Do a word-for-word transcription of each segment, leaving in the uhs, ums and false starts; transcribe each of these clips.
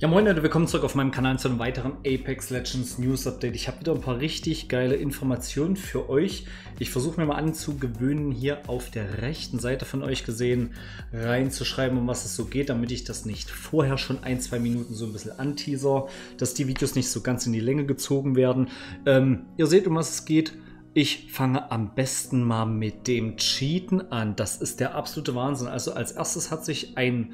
Ja moin Leute, willkommen zurück auf meinem Kanal zu einem weiteren Apex Legends News Update. Ich habe wieder ein paar richtig geile Informationen für euch. Ich versuche mir mal anzugewöhnen, hier auf der rechten Seite von euch gesehen reinzuschreiben, um was es so geht, damit ich das nicht vorher schon ein, zwei Minuten so ein bisschen anteaser, dass die Videos nicht so ganz in die Länge gezogen werden. Ähm, ihr seht, um was es geht. Ich fange am besten mal mit dem Cheaten an. Das ist der absolute Wahnsinn. Also als erstes hat sich ein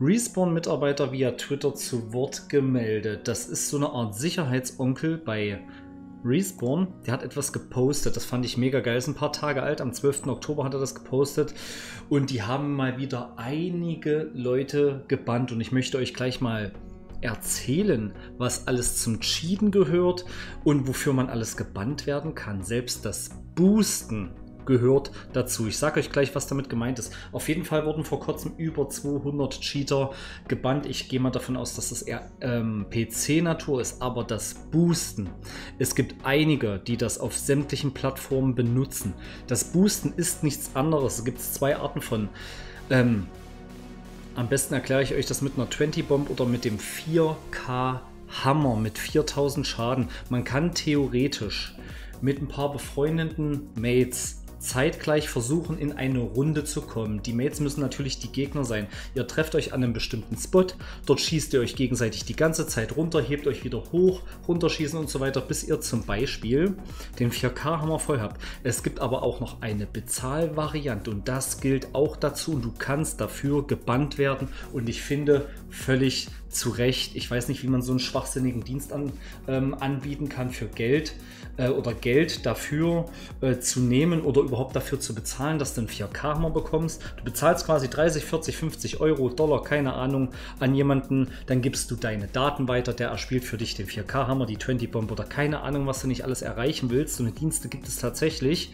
Respawn-Mitarbeiter via Twitter zu Wort gemeldet. Das ist so eine Art Sicherheitsonkel bei Respawn. Der hat etwas gepostet, das fand ich mega geil. Ist ein paar Tage alt, am zwölften Oktober hat er das gepostet. Und die haben mal wieder einige Leute gebannt. Und ich möchte euch gleich mal erzählen, was alles zum Cheaten gehört und wofür man alles gebannt werden kann. Selbst das Boosten gehört dazu. Ich sage euch gleich, was damit gemeint ist. Auf jeden Fall wurden vor kurzem über zweihundert Cheater gebannt. Ich gehe mal davon aus, dass das eher ähm, P C-Natur ist, aber das Boosten. Es gibt einige, die das auf sämtlichen Plattformen benutzen. Das Boosten ist nichts anderes. Es gibt zwei Arten von. Ähm, am besten erkläre ich euch das mit einer zwanzig Bomb oder mit dem vier K Hammer mit viertausend Schaden. Man kann theoretisch mit ein paar befreundeten Mates zeitgleich versuchen, in eine Runde zu kommen. Die Mates müssen natürlich die Gegner sein. Ihr trefft euch an einem bestimmten Spot, dort schießt ihr euch gegenseitig die ganze Zeit runter, hebt euch wieder hoch, runterschießen und so weiter, bis ihr zum Beispiel den vier K Hammer voll habt. Es gibt aber auch noch eine Bezahlvariante und das gilt auch dazu und du kannst dafür gebannt werden und ich finde völlig zu Recht. Ich weiß nicht, wie man so einen schwachsinnigen Dienst an, ähm, anbieten kann für Geld äh, oder Geld dafür äh, zu nehmen oder überhaupt dafür zu bezahlen, dass du einen vier K Hammer bekommst. Du bezahlst quasi dreißig, vierzig, fünfzig Euro, Dollar, keine Ahnung, an jemanden, dann gibst du deine Daten weiter, der erspielt für dich den vier K Hammer, die zwanzig Bomb oder keine Ahnung, was du nicht alles erreichen willst. So eine Dienste gibt es tatsächlich.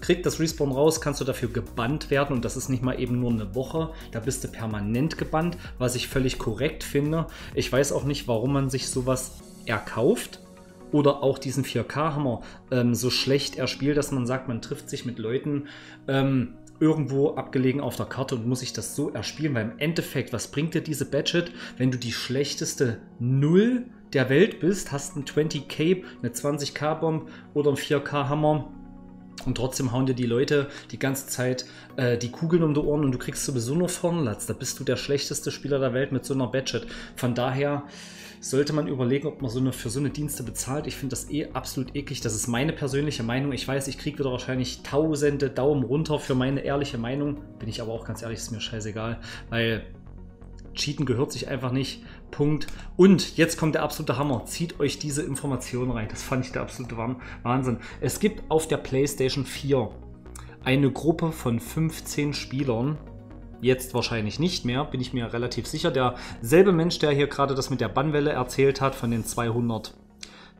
Kriegt das Respawn raus, kannst du dafür gebannt werden und das ist nicht mal eben nur eine Woche, da bist du permanent gebannt, was ich völlig korrekt finde. Ich weiß auch nicht, warum man sich sowas erkauft oder auch diesen vier K Hammer ähm, so schlecht erspielt, dass man sagt, man trifft sich mit Leuten ähm, irgendwo abgelegen auf der Karte und muss ich das so erspielen, weil im Endeffekt, was bringt dir diese Badget, wenn du die schlechteste Null der Welt bist, hast einen zwanzig K, eine zwanzig K Bomb oder einen vier K Hammer. Und trotzdem hauen dir die Leute die ganze Zeit äh, die Kugeln um die Ohren und du kriegst sowieso nur Vornlatz. Da bist du der schlechteste Spieler der Welt mit so einer Badget. Von daher sollte man überlegen, ob man so eine, für so eine Dienste bezahlt. Ich finde das eh absolut eklig. Das ist meine persönliche Meinung. Ich weiß, ich kriege wieder wahrscheinlich tausende Daumen runter für meine ehrliche Meinung. Bin ich aber auch ganz ehrlich, ist mir scheißegal, weil Cheaten gehört sich einfach nicht. Punkt. Und jetzt kommt der absolute Hammer. Zieht euch diese Information rein. Das fand ich der absolute Wahnsinn. Es gibt auf der PlayStation vier eine Gruppe von fünfzehn Spielern. Jetzt wahrscheinlich nicht mehr, bin ich mir relativ sicher. Derselbe Mensch, der hier gerade das mit der Bannwelle erzählt hat, von den zweihundert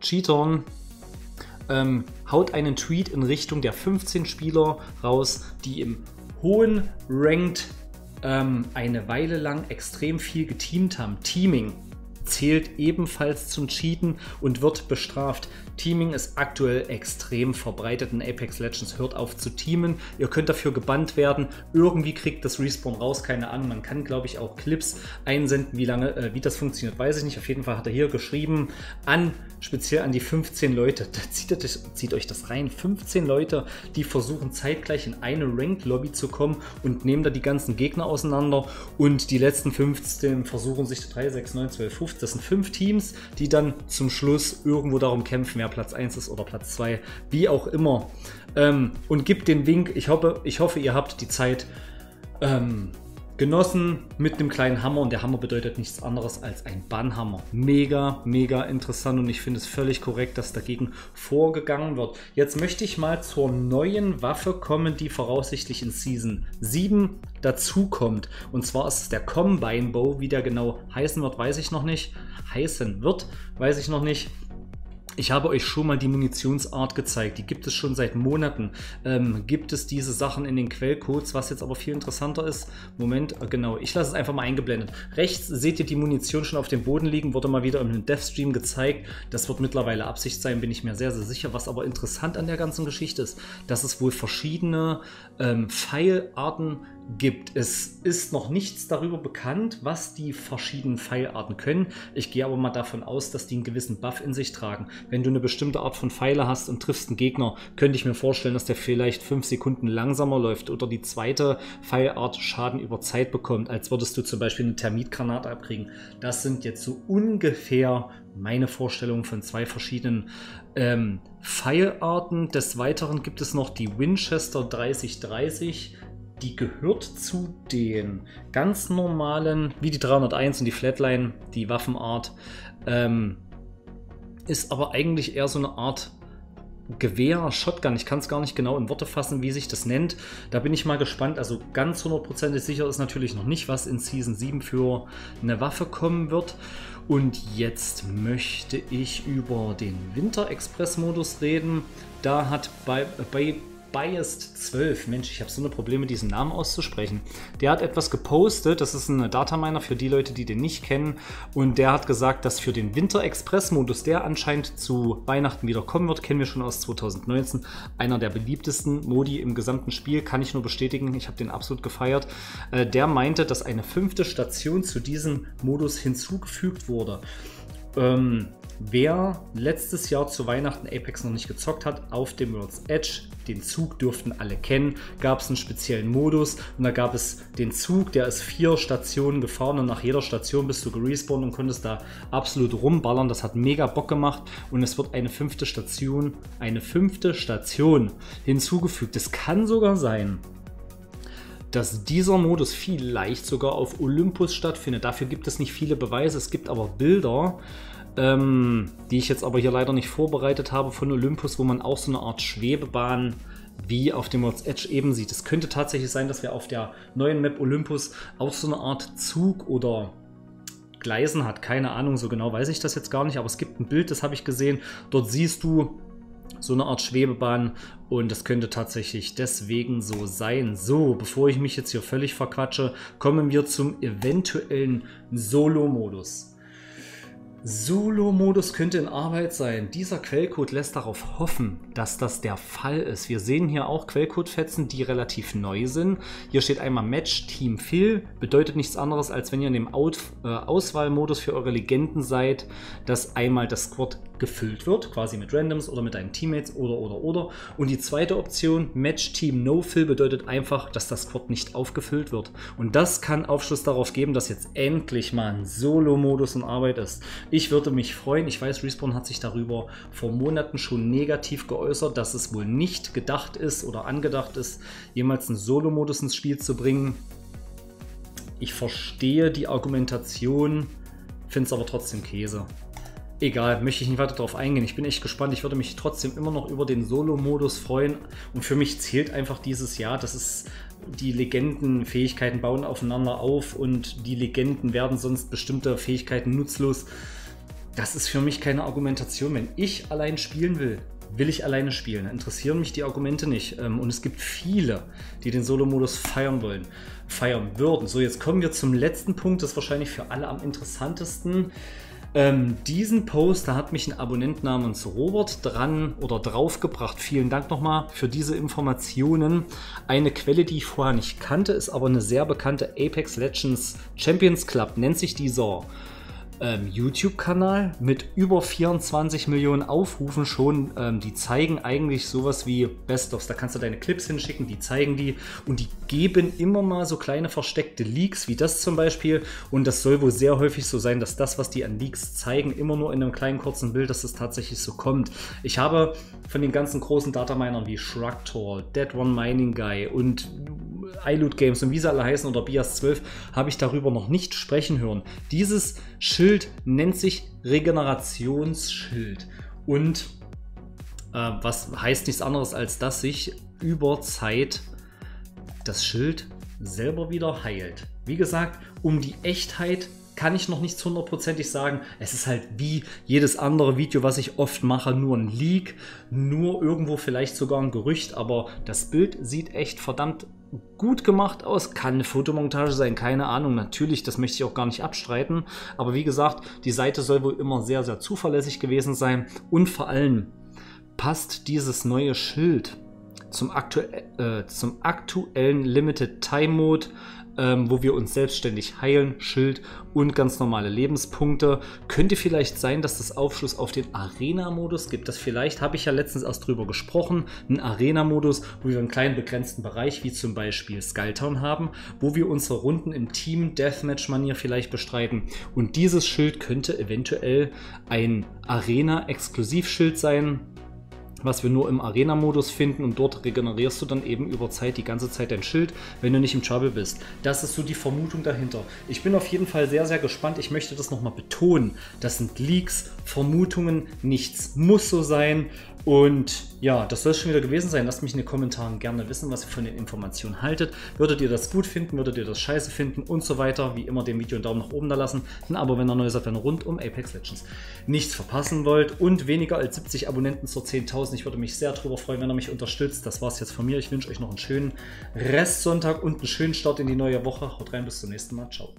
Cheatern, ähm, haut einen Tweet in Richtung der fünfzehn Spieler raus, die im hohen Ranked eine Weile lang extrem viel geteamt haben. Teaming zählt ebenfalls zum Cheaten und wird bestraft. Teaming ist aktuell extrem verbreitet in Apex Legends. Hört auf zu teamen. Ihr könnt dafür gebannt werden. Irgendwie kriegt das Respawn raus. Keine Ahnung. Man kann, glaube ich, auch Clips einsenden. Wie lange, äh, wie das funktioniert, weiß ich nicht. Auf jeden Fall hat er hier geschrieben, an speziell an die fünfzehn Leute. Da zieht, das, zieht euch das rein. fünfzehn Leute, die versuchen zeitgleich in eine Ranked Lobby zu kommen und nehmen da die ganzen Gegner auseinander. Und die letzten fünfzehn versuchen sich drei, sechs, neun, zwölf, fünfzehn. Das sind fünf Teams, die dann zum Schluss irgendwo darum kämpfen, wer Platz eins ist oder Platz zwei, wie auch immer. Ähm, und gibt den Wink. Ich hoffe, ich hoffe ihr habt die Zeit ähm, genossen mit einem kleinen Hammer. Und der Hammer bedeutet nichts anderes als ein Bannhammer. Mega, mega interessant und ich finde es völlig korrekt, dass dagegen vorgegangen wird. Jetzt möchte ich mal zur neuen Waffe kommen, die voraussichtlich in Season sieben dazu kommt. Und zwar ist es der Combine Bow, wie der genau heißen wird, weiß ich noch nicht. Heißen wird, weiß ich noch nicht. Ich habe euch schon mal die Munitionsart gezeigt, die gibt es schon seit Monaten. Ähm, gibt es diese Sachen in den Quellcodes, was jetzt aber viel interessanter ist. Moment, genau, ich lasse es einfach mal eingeblendet. Rechts seht ihr die Munition schon auf dem Boden liegen, wurde mal wieder im Devstream gezeigt. Das wird mittlerweile Absicht sein, bin ich mir sehr, sehr sicher. Was aber interessant an der ganzen Geschichte ist, dass es wohl verschiedene ähm, Pfeilarten gibt. Es ist noch nichts darüber bekannt, was die verschiedenen Pfeilarten können. Ich gehe aber mal davon aus, dass die einen gewissen Buff in sich tragen. Wenn du eine bestimmte Art von Pfeile hast und triffst einen Gegner, könnte ich mir vorstellen, dass der vielleicht fünf Sekunden langsamer läuft oder die zweite Pfeilart Schaden über Zeit bekommt, als würdest du zum Beispiel eine Thermitgranate abkriegen. Das sind jetzt so ungefähr meine Vorstellung von zwei verschiedenen ähm, Pfeilarten. Des Weiteren gibt es noch die Winchester dreißig dreißig. Die gehört zu den ganz normalen, wie die dreihunderteins und die Flatline, die Waffenart. Ähm, ist aber eigentlich eher so eine Art Gewehr, Shotgun. Ich kann es gar nicht genau in Worte fassen, wie sich das nennt. Da bin ich mal gespannt. Also ganz hundertprozentig sicher ist natürlich noch nicht, was in Season sieben für eine Waffe kommen wird. Und jetzt möchte ich über den Winterexpress-Modus reden. Da hat bei... bei Bias zwölf, Mensch, ich habe so eine Probleme, diesen Namen auszusprechen. Der hat etwas gepostet, das ist ein Dataminer für die Leute, die den nicht kennen. Und der hat gesagt, dass für den Winter-Express-Modus, der anscheinend zu Weihnachten wieder kommen wird, kennen wir schon aus zweitausendneunzehn, einer der beliebtesten Modi im gesamten Spiel, kann ich nur bestätigen, ich habe den absolut gefeiert. Der meinte, dass eine fünfte Station zu diesem Modus hinzugefügt wurde. Ähm... Wer letztes Jahr zu Weihnachten Apex noch nicht gezockt hat, auf dem World's Edge, den Zug dürften alle kennen, gab es einen speziellen Modus und da gab es den Zug, der ist vier Stationen gefahren und nach jeder Station bist du gerespawnt und konntest da absolut rumballern. Das hat mega Bock gemacht und es wird eine fünfte Station, eine fünfte Station hinzugefügt. Es kann sogar sein, dass dieser Modus vielleicht sogar auf Olympus stattfindet. Dafür gibt es nicht viele Beweise, es gibt aber Bilder, Ähm, die ich jetzt aber hier leider nicht vorbereitet habe, von Olympus, wo man auch so eine Art Schwebebahn wie auf dem World's Edge eben sieht. Es könnte tatsächlich sein, dass wir auf der neuen Map Olympus auch so eine Art Zug oder Gleisen hat. Keine Ahnung, so genau weiß ich das jetzt gar nicht, aber es gibt ein Bild, das habe ich gesehen. Dort siehst du so eine Art Schwebebahn und das könnte tatsächlich deswegen so sein. So, bevor ich mich jetzt hier völlig verquatsche, kommen wir zum eventuellen Solo-Modus. Solo-Modus könnte in Arbeit sein. Dieser Quellcode lässt darauf hoffen, dass das der Fall ist. Wir sehen hier auch Quellcode-Fetzen, die relativ neu sind. Hier steht einmal Match Team Fill. Bedeutet nichts anderes, als wenn ihr in dem Out- äh, Auswahlmodus für eure Legenden seid, dass einmal das Squad gefüllt wird, quasi mit Randoms oder mit deinen Teammates oder oder oder. Und die zweite Option, Match Team No Fill, bedeutet einfach, dass das Squad nicht aufgefüllt wird. Und das kann Aufschluss darauf geben, dass jetzt endlich mal ein Solo-Modus in Arbeit ist. Ich würde mich freuen. Ich weiß, Respawn hat sich darüber vor Monaten schon negativ geäußert, dass es wohl nicht gedacht ist oder angedacht ist, jemals einen Solo-Modus ins Spiel zu bringen. Ich verstehe die Argumentation, finde es aber trotzdem Käse. Egal, möchte ich nicht weiter darauf eingehen. Ich bin echt gespannt. Ich würde mich trotzdem immer noch über den Solo-Modus freuen. Und für mich zählt einfach dieses Jahr, das ist... Die Legendenfähigkeiten bauen aufeinander auf und die Legenden werden sonst bestimmte Fähigkeiten nutzlos. Das ist für mich keine Argumentation. Wenn ich allein spielen will, will ich alleine spielen. Da interessieren mich die Argumente nicht. Und es gibt viele, die den Solo-Modus feiern wollen, feiern würden. So, jetzt kommen wir zum letzten Punkt. Das ist wahrscheinlich für alle am interessantesten. Ähm, diesen Post, da hat mich ein Abonnent namens Robert dran oder drauf gebracht. Vielen Dank nochmal für diese Informationen. Eine Quelle, die ich vorher nicht kannte, ist aber eine sehr bekannte Apex Legends Champions Club, nennt sich dieser ähm, YouTube-Kanal mit über vierundzwanzig Millionen Aufrufen schon. Ähm, die zeigen eigentlich sowas wie Best-ofs. Da kannst du deine Clips hinschicken, die zeigen die und die geben immer mal so kleine versteckte Leaks, wie das zum Beispiel, und das soll wohl sehr häufig so sein, dass das, was die an Leaks zeigen, immer nur in einem kleinen kurzen Bild, dass das tatsächlich so kommt. Ich habe von den ganzen großen Dataminern wie Shrugtor, Dead One Mining Guy und I Loot Games und wie sie alle heißen oder Bias zwölf, habe ich darüber noch nicht sprechen hören. Dieses Schild nennt sich Regenerationsschild und äh, was heißt nichts anderes, als dass sich über Zeit das Schild selber wieder heilt. Wie gesagt, um die Echtheit kann ich noch nicht hundertprozentig sagen. Es ist halt wie jedes andere Video, was ich oft mache, nur ein Leak, nur irgendwo vielleicht sogar ein Gerücht, aber das Bild sieht echt verdammt gut gemacht aus. Kann eine Fotomontage sein, keine Ahnung, natürlich, das möchte ich auch gar nicht abstreiten, aber wie gesagt, die Seite soll wohl immer sehr, sehr zuverlässig gewesen sein und vor allem passt dieses neue Schild zum, aktu äh, zum aktuellen Limited Time Mode, ähm, wo wir uns selbstständig heilen, Schild und ganz normale Lebenspunkte. Könnte vielleicht sein, dass das Aufschluss auf den Arena-Modus gibt. Das vielleicht, habe ich ja letztens erst drüber gesprochen, einen Arena-Modus, wo wir einen kleinen begrenzten Bereich, wie zum Beispiel Skulltown haben, wo wir unsere Runden im Team-Deathmatch-Manier vielleicht bestreiten. Und dieses Schild könnte eventuell ein Arena-Exklusivschild sein, was wir nur im Arena-Modus finden, und dort regenerierst du dann eben über Zeit die ganze Zeit dein Schild, wenn du nicht im Trouble bist. Das ist so die Vermutung dahinter. Ich bin auf jeden Fall sehr, sehr gespannt. Ich möchte das nochmal betonen. Das sind Leaks, Vermutungen, nichts muss so sein. Und ja, das soll es schon wieder gewesen sein. Lasst mich in den Kommentaren gerne wissen, was ihr von den Informationen haltet. Würdet ihr das gut finden? Würdet ihr das scheiße finden? Und so weiter. Wie immer, dem Video einen Daumen nach oben da lassen. Ein Abo, wenn ihr neu seid, wenn ihr rund um Apex Legends nichts verpassen wollt. Und weniger als siebzig Abonnenten zur zehntausend. Ich würde mich sehr darüber freuen, wenn ihr mich unterstützt. Das war es jetzt von mir. Ich wünsche euch noch einen schönen Restsonntag und einen schönen Start in die neue Woche. Haut rein, bis zum nächsten Mal. Ciao.